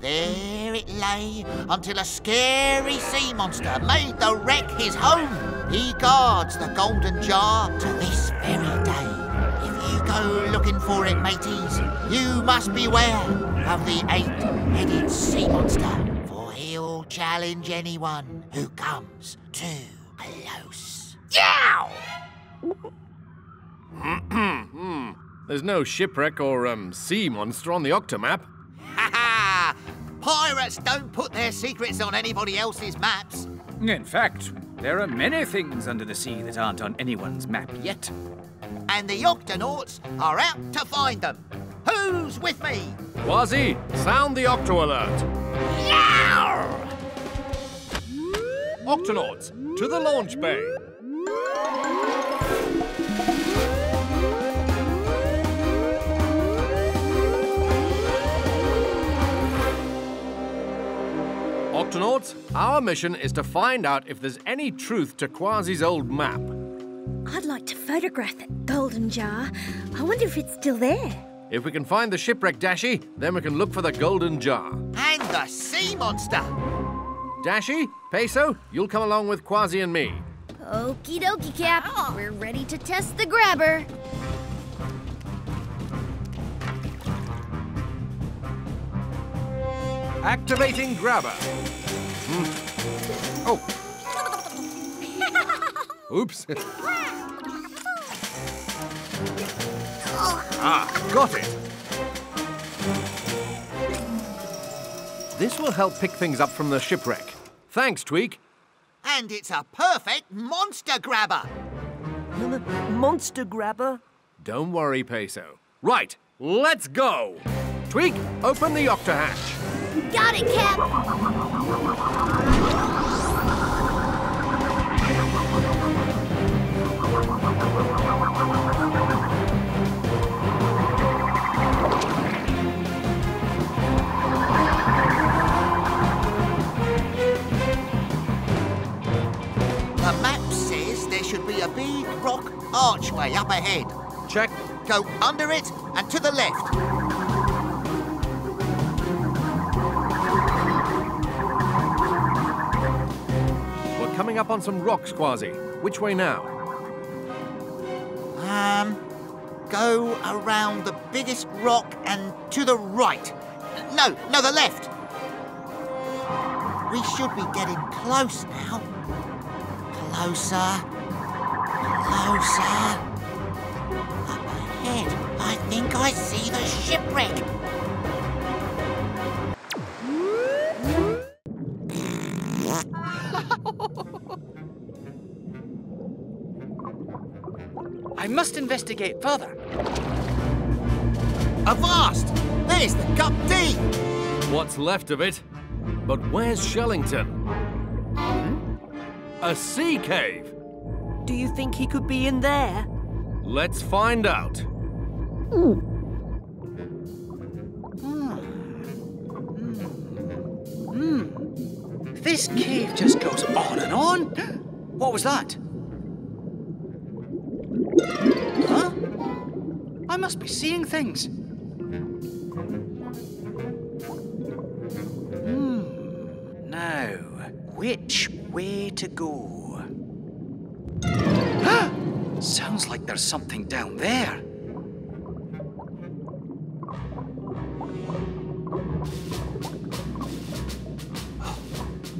There it lay until a scary sea monster made the wreck his home. He guards the golden jar to this very day. If you go looking for it, mateys, you must beware of the eight-headed sea monster, for he'll challenge anyone who comes too close. Yow! There's no shipwreck or sea monster on the Octomap. Pirates don't put their secrets on anybody else's maps. In fact, there are many things under the sea that aren't on anyone's map yet. And the Octonauts are out to find them. Who's with me? Wazzy, sound the Octo-alert. Yow! Octonauts, to the launch bay. Octonauts, our mission is to find out if there's any truth to Quasi's old map. I'd like to photograph that golden jar. I wonder if it's still there. If we can find the shipwreck, Dashie, then we can look for the golden jar. And the sea monster! Dashie, Peso, you'll come along with Quasi and me. Okie dokie, Cap. Oh. We're ready to test the grabber. Activating grabber. Oh. Oops. Ah, got it. This will help pick things up from the shipwreck. Thanks, Tweak. And it's a perfect monster grabber. Monster grabber? Don't worry, Peso. Right, let's go. Tweak, open the octahash. Got it, Cap! The map says there should be a big rock archway up ahead. Check. Go under it and to the left. Coming up on some rocks, Quasi. Which way now? Go around the biggest rock and to the right. No, the left. We should be getting close now. Closer. Closer. Up ahead, I think I see the shipwreck. I must investigate further. Avast! There's the Gup D! What's left of it? But where's Shellington? A sea cave! Do you think he could be in there? Let's find out. This cave just goes on and on. What was that? Huh? I must be seeing things. Now, which way to go? Sounds like there's something down there.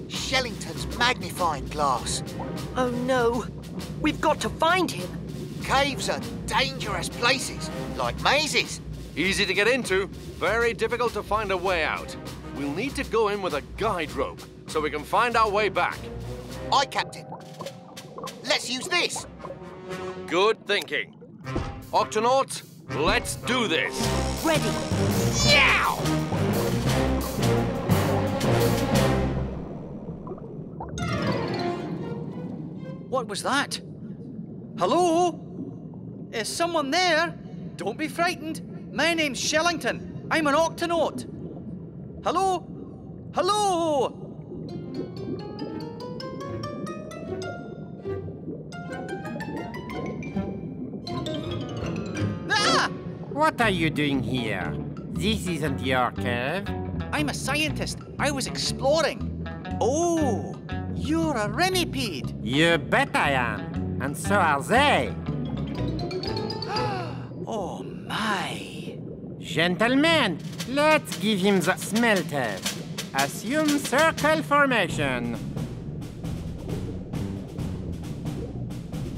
Shellington's magnifying glass. Oh no, we've got to find him. Caves are dangerous places, like mazes. Easy to get into, very difficult to find a way out. We'll need to go in with a guide rope so we can find our way back. Aye, Captain. Let's use this. Good thinking. Octonauts, let's do this. Ready. Yow! What was that? Hello? Is someone there? Don't be frightened. My name's Shellington. I'm an Octonaut. Hello? Hello? Ah! What are you doing here? This isn't your cave. I'm a scientist. I was exploring. Oh, you're a remipede. You bet I am. And so are they. Oh, my. Gentlemen, let's give him the smell test. Assume circle formation.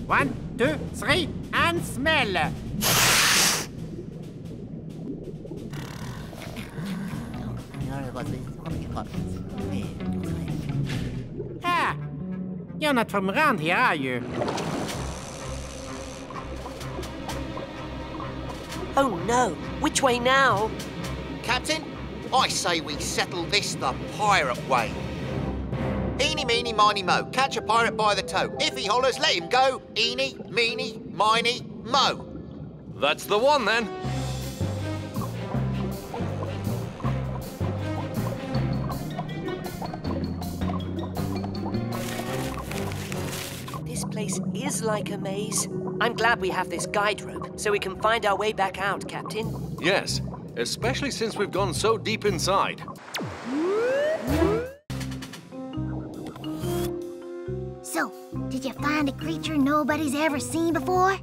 1, 2, 3, and smell. Ah, you're not from around here, are you? Oh no, which way now? Captain, I say we settle this the pirate way. Eeny, meeny, miny, mo, catch a pirate by the toe. If he hollers, let him go. Eeny, meeny, miny, mo. That's the one then. This place is like a maze. I'm glad we have this guide rope so we can find our way back out, Captain. Yes, especially since we've gone so deep inside. So, did you find a creature nobody's ever seen before?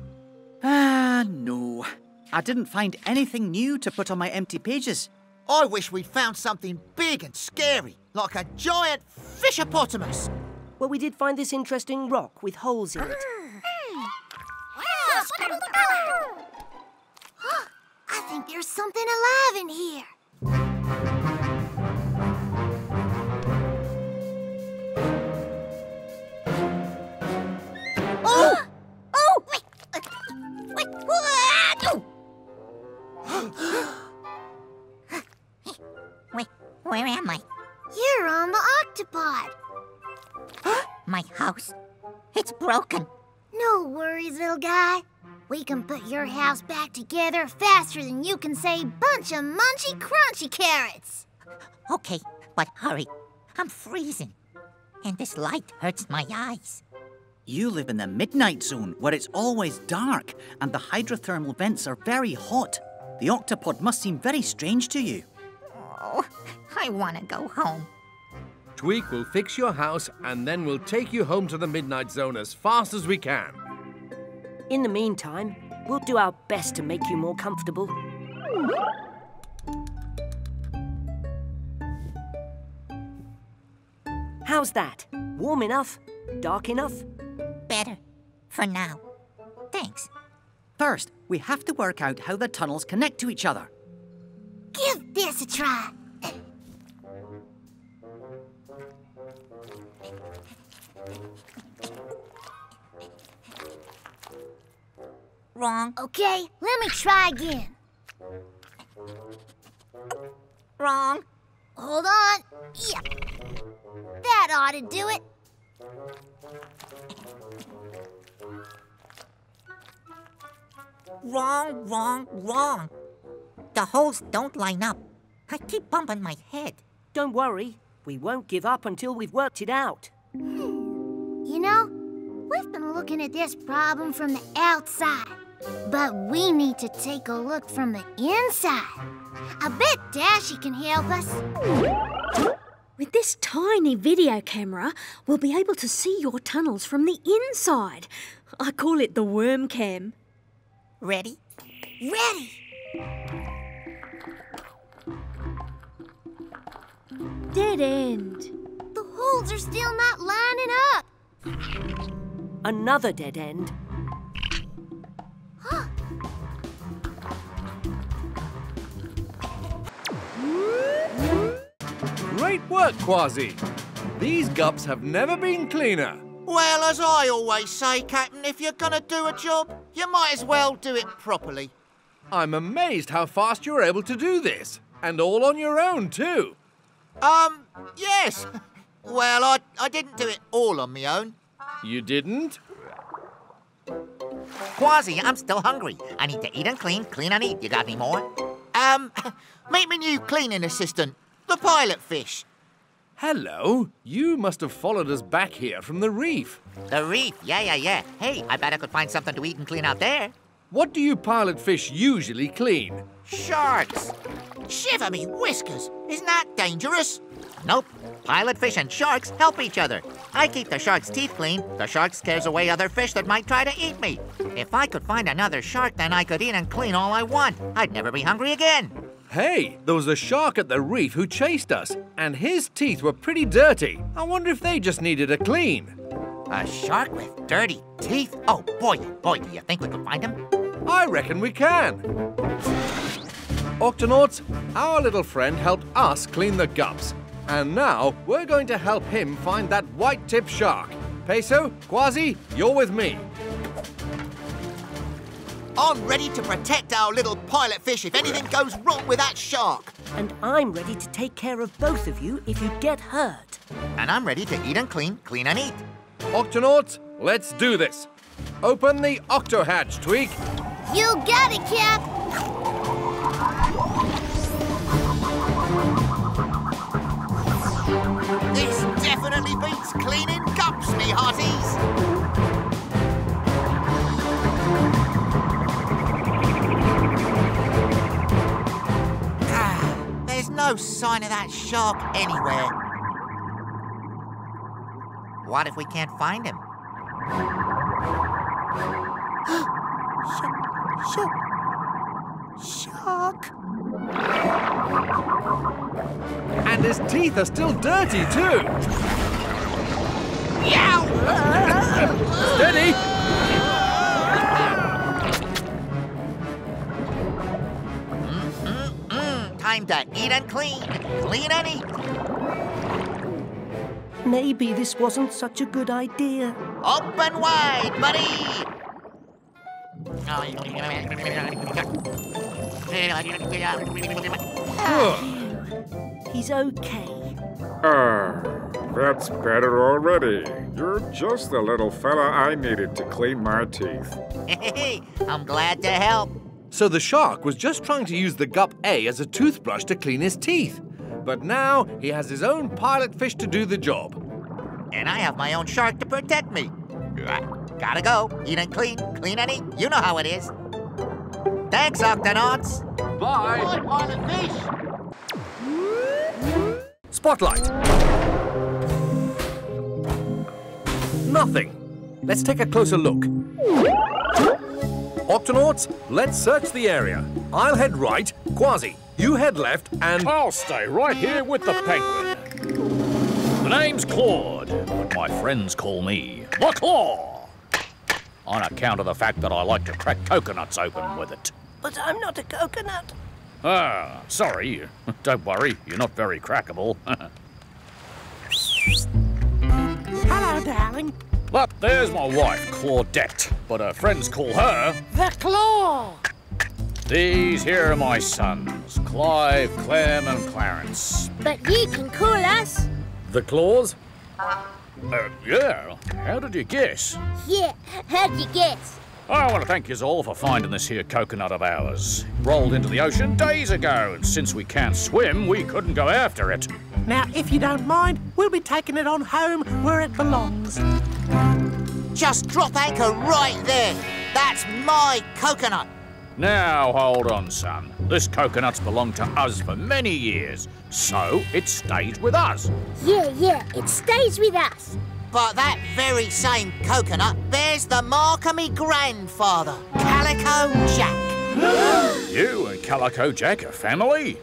No. I didn't find anything new to put on my empty pages. I wish we'd found something big and scary, like a giant fishopotamus. Well, we did find this interesting rock with holes in it. I think there's something alive in here. Oh! Oh! Wait, where am I? You're on the Octopod. My house? It's broken. No worries, little guy. We can put your house back together faster than you can say bunch of munchy crunchy carrots. Okay, but hurry. I'm freezing. And this light hurts my eyes. You live in the Midnight Zone, where it's always dark, and the hydrothermal vents are very hot. The Octopod must seem very strange to you. Oh, I want to go home. Tweak will fix your house and then we'll take you home to the Midnight Zone as fast as we can. In the meantime, we'll do our best to make you more comfortable. How's that? Warm enough? Dark enough? Better. For now. Thanks. First, we have to work out how the tunnels connect to each other. Give this a try. Wrong. Okay, let me try again. Wrong. Hold on. Yeah. That ought to do it. Wrong, wrong, wrong. The holes don't line up. I keep bumping my head. Don't worry. We won't give up until we've worked it out. You know, we've been looking at this problem from the outside, but we need to take a look from the inside. I bet Dashie can help us. With this tiny video camera, we'll be able to see your tunnels from the inside. I call it the worm cam. Ready? Ready! Dead end. The holes are still not lining up. Another dead end. Great work, Quasi. These gups have never been cleaner. Well, as I always say, Captain, if you're gonna do a job, you might as well do it properly. I'm amazed how fast you're able to do this. And all on your own, too. Yes. Well, I didn't do it all on my own. You didn't? Quasi, I'm still hungry. I need to eat and clean and eat. You got any more? Meet my new cleaning assistant, the pilot fish. Hello. You must have followed us back here from the reef. The reef? Yeah. Hey, I bet I could find something to eat and clean out there. What do you pilot fish usually clean? Sharks. Shiver me whiskers. Isn't that dangerous? Nope. Pilot fish and sharks help each other. I keep the shark's teeth clean. The shark scares away other fish that might try to eat me. If I could find another shark, then I could eat and clean all I want. I'd never be hungry again. Hey, there was a shark at the reef who chased us, and his teeth were pretty dirty. I wonder if they just needed a clean. A shark with dirty teeth? Oh, boy, do you think we could find him? I reckon we can. Octonauts, our little friend helped us clean the gups. And now, we're going to help him find that white-tip shark. Peso, Quasi, you're with me. I'm ready to protect our little pilot fish if anything goes wrong with that shark. And I'm ready to take care of both of you if you get hurt. And I'm ready to eat and clean, clean and eat. Octonauts, let's do this. Open the octahash, Tweak. You got it, Cap. This definitely beats cleaning gups, me hearties. No sign of that shark anywhere. What if we can't find him? Shark. And his teeth are still dirty, too. Yow! Steady! Time to eat and clean, clean and eat. Maybe this wasn't such a good idea. Open wide, buddy. He's okay. That's better already. You're just the little fella I needed to clean my teeth. Hey, I'm glad to help. So the shark was just trying to use the Gup A as a toothbrush to clean his teeth. But now he has his own pilot fish to do the job. And I have my own shark to protect me. Gotta go. Eat and clean, clean and eat. You know how it is. Thanks, Octonauts. Bye. Bye, pilot fish. Spotlight. Nothing. Let's take a closer look. Octonauts, let's search the area. I'll head right, Quasi, you head left, and... I'll stay right here with the penguin. My name's Claude, but my friends call me the Claw, on account of the fact that I like to crack coconuts open with it. But I'm not a coconut. Ah, sorry. Don't worry, you're not very crackable. Hello, darling. But there's my wife, Claudette, but her friends call her... The Claw! These here are my sons, Clive, Clem and Clarence. But you can call us... The Claws? Yeah, how did you guess? Yeah, how'd you guess? I want to thank yous all for finding this here coconut of ours. Rolled into the ocean days ago, and since we can't swim, we couldn't go after it. Now, if you don't mind, we'll be taking it on home where it belongs. Just drop anchor right there. That's my coconut. Now, hold on, son. This coconut's belonged to us for many years, so it stays with us. Yeah, it stays with us. But that very same coconut bears the mark of me grandfather, Calico Jack. You and Calico Jack are family?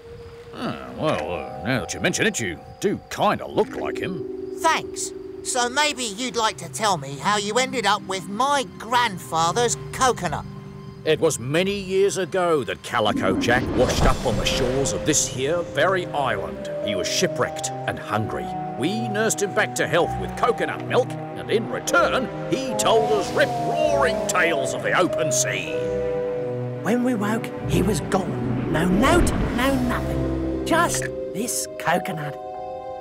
Oh, well, now that you mention it, you do kind of look like him. Thanks. So maybe you'd like to tell me how you ended up with my grandfather's coconut. It was many years ago that Calico Jack washed up on the shores of this here very island. He was shipwrecked and hungry. We nursed him back to health with coconut milk, and in return, he told us rip-roaring tales of the open sea. When we woke, he was gone. No note, no nothing. Just this coconut,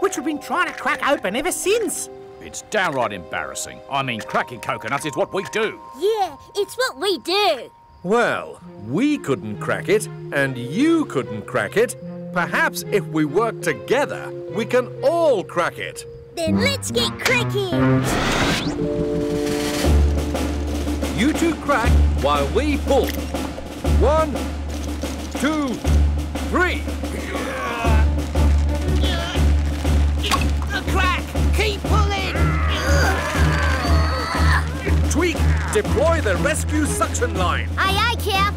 which we've been trying to crack open ever since. It's downright embarrassing. I mean, cracking coconuts is what we do. Yeah, it's what we do. Well, we couldn't crack it, and you couldn't crack it. Perhaps if we work together, we can all crack it. Then let's get cracking. You two crack while we pull. 1, 2, 3. Crack! Keep pulling! Tweak, deploy the rescue suction line. Aye, aye, Cap.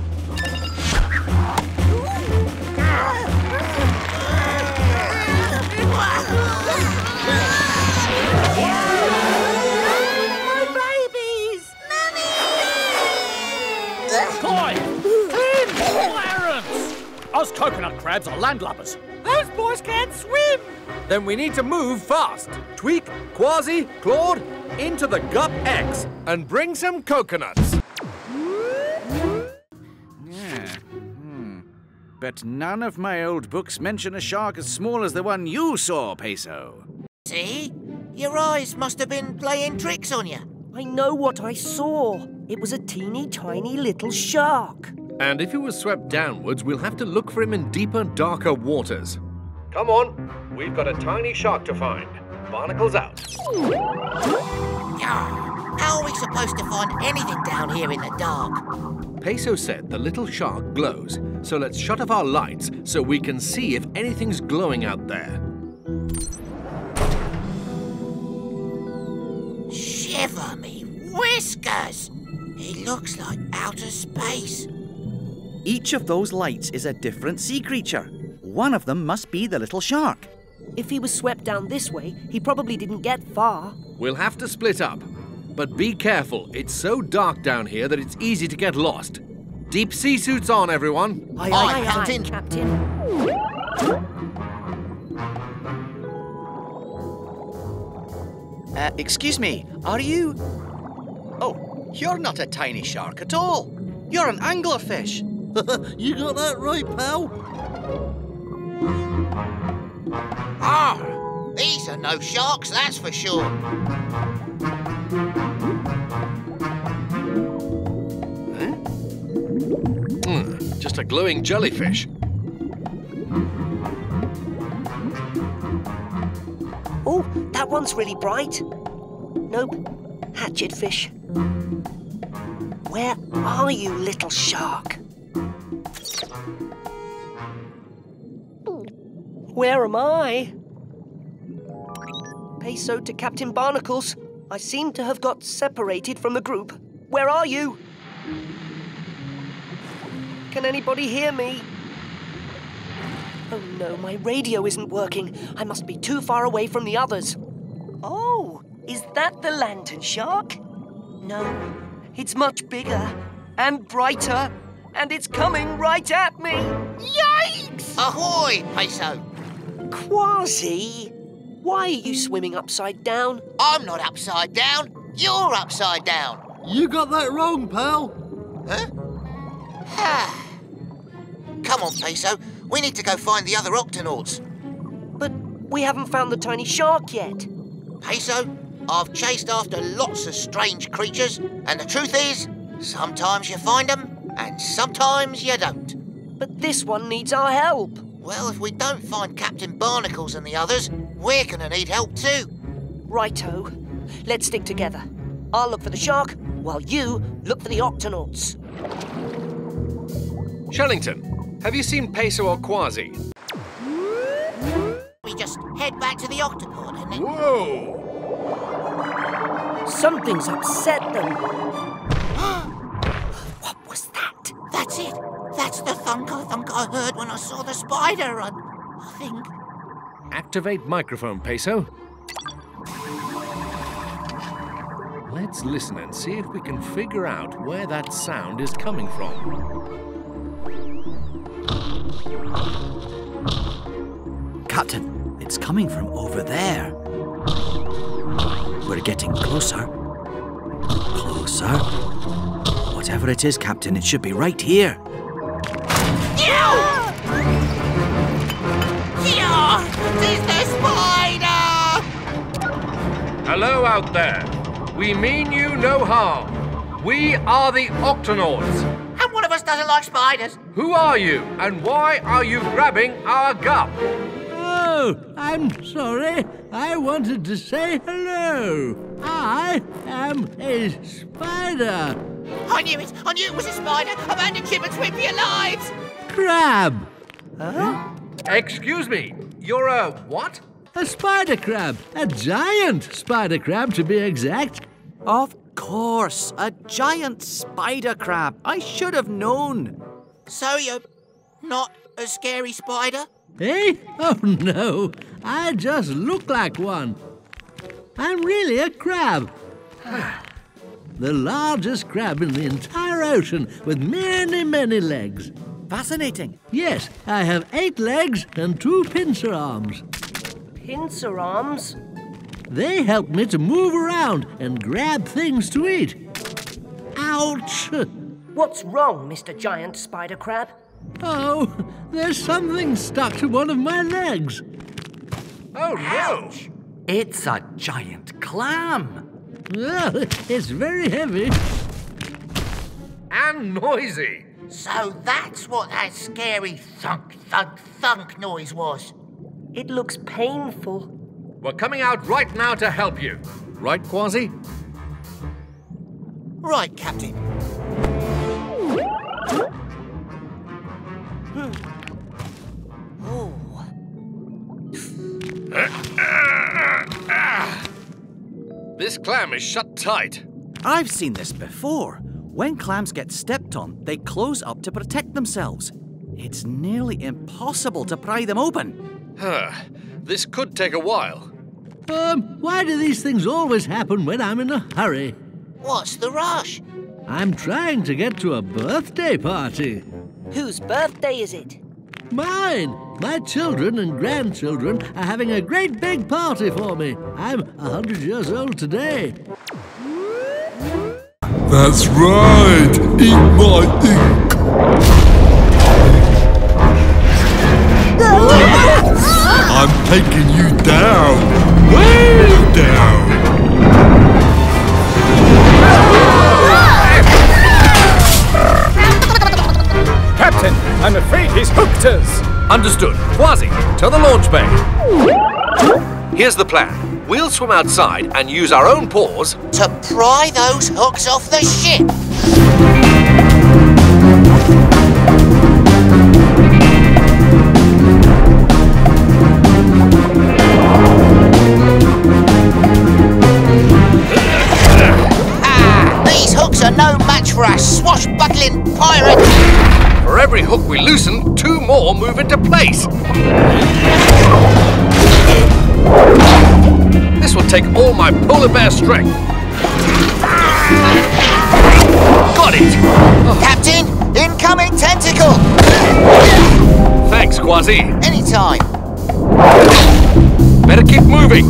Those coconut crabs are landlubbers. Those boys can't swim! Then we need to move fast. Tweak, Quasi, Claude, into the Gup-X and bring some coconuts. Yeah. But none of my old books mention a shark as small as the one you saw, Peso. See? Your eyes must have been playing tricks on you. I know what I saw. It was a teeny tiny little shark. And if he was swept downwards, we'll have to look for him in deeper, darker waters. Come on, we've got a tiny shark to find. Barnacles out. Oh, how are we supposed to find anything down here in the dark? Peso said the little shark glows, so let's shut off our lights so we can see if anything's glowing out there. Shiver me whiskers! It looks like outer space. Each of those lights is a different sea creature. One of them must be the little shark. If he was swept down this way, he probably didn't get far. We'll have to split up. But be careful. It's so dark down here that it's easy to get lost. Deep sea suits on, everyone. Aye, aye, aye, Captain. Aye, Captain. Excuse me, are you... Oh, you're not a tiny shark at all. You're an anglerfish. You got that right, pal. Ah, these are no sharks, that's for sure. Huh? Just a glowing jellyfish. Oh, that one's really bright. Nope, hatchet fish. Where are you, little shark? Where am I? Peso to Captain Barnacles. I seem to have got separated from the group. Where are you? Can anybody hear me? Oh no, my radio isn't working. I must be too far away from the others. Oh, is that the lantern shark? No, it's much bigger and brighter, and it's coming right at me. Yikes! Ahoy, Peso. Quasi, why are you swimming upside down? I'm not upside down. You're upside down. You got that wrong, pal. Huh? Come on, Peso. We need to go find the other Octonauts. But we haven't found the tiny shark yet. Peso, I've chased after lots of strange creatures, and the truth is, sometimes you find them, and sometimes you don't. But this one needs our help. Well, if we don't find Captain Barnacles and the others, we're gonna need help too. Righto. Let's stick together. I'll look for the shark, while you look for the Octonauts. Shellington, have you seen Peso or Quasi? We just head back to the Octopod and then... Whoa! Something's upset them. What was that? That's it. That's the thunk I heard when I saw the spider run, I think. Activate microphone, Peso. Let's listen and see if we can figure out where that sound is coming from. Captain, it's coming from over there. We're getting closer. Closer. Whatever it is, Captain, it should be right here. Is the spider! Hello out there. We mean you no harm. We are the Octonauts. And one of us doesn't like spiders. Who are you, and why are you grabbing our gup? Oh, I'm sorry. I wanted to say hello. I am a spider. I knew it. I knew it was a spider. Abandon ship and swim for your lives. Crab. Huh? Excuse me. You're a what? A spider crab. A giant spider crab, to be exact. Of course. A giant spider crab. I should have known. So you're not a scary spider? Eh? Oh, no. I just look like one. I'm really a crab. The largest crab in the entire ocean, with many, many legs. Fascinating. Yes, I have 8 legs and 2 pincer arms. Pincer arms? They help me to move around and grab things to eat. Ouch! What's wrong, Mr. Giant Spider Crab? Oh, there's something stuck to one of my legs. Oh, no! It's a giant clam. Well, it's very heavy. And noisy. So that's what that scary thunk, thunk, thunk noise was. It looks painful. We're coming out right now to help you. Right, Quasi? Right, Captain. Oh. This clam is shut tight. I've seen this before. When clams get stepped on, they close up to protect themselves. It's nearly impossible to pry them open. This could take a while. Why do these things always happen when I'm in a hurry? What's the rush? I'm trying to get to a birthday party. Whose birthday is it? Mine! My children and grandchildren are having a great big party for me. I'm 100 years old today. That's right! Eat my ink! I'm taking you down! Way down! Captain, I'm afraid he's hooked us! Understood. Quasi, to the launch bay. Here's the plan. We'll swim outside and use our own paws to pry those hooks off the ship. These hooks are no match for our swashbuckling pirates. For every hook we loosen, 2 more move into place. This will take all my polar bear strength. Got it! Oh. Captain, incoming tentacle! Thanks, Quasi. Anytime. Better keep moving.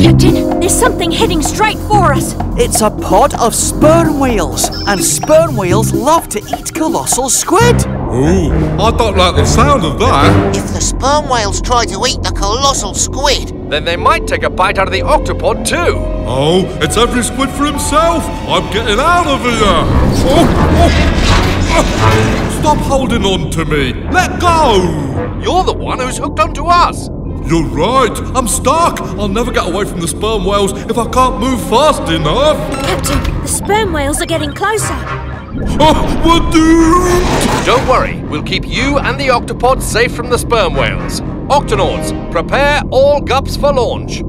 Captain, there's something heading straight for us. It's a pod of sperm whales, and sperm whales love to eat colossal squid. Ooh, I don't like the sound of that. If the sperm whales try to eat the colossal squid, then they might take a bite out of the octopod too. Oh, it's every squid for himself. I'm getting out of here. Stop holding on to me. Let go. You're the one who's hooked onto us. You're right. I'm stuck. I'll never get away from the sperm whales if I can't move fast enough. Captain, the sperm whales are getting closer. We're doomed! Don't worry, we'll keep you and the octopod safe from the sperm whales. Octonauts, prepare all gups for launch.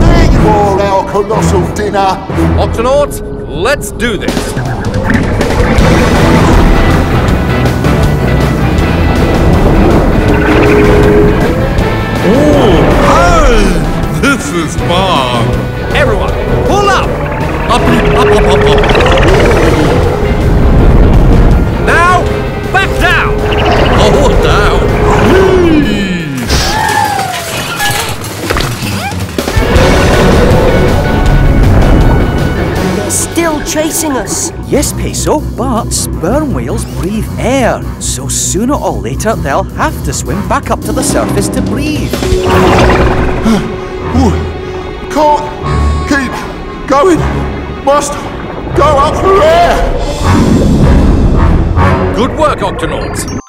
There you are, our colossal dinner. Octonauts, let's do this. This is fun! Everyone, pull up! Up! Now, back down! Oh, down! They're still chasing us! Yes, Peso, but sperm whales breathe air, so sooner or later they'll have to swim back up to the surface to breathe. Can't keep going. must go up for air! Good work, Octonauts!